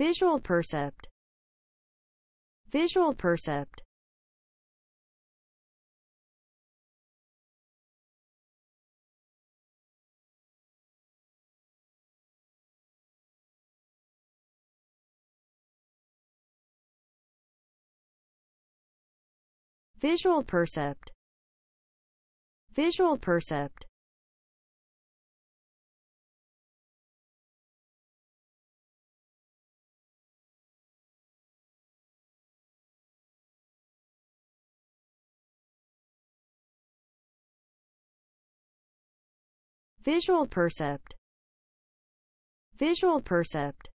Visual percept. Visual percept. Visual percept. Visual percept. Visual percept. Visual percept.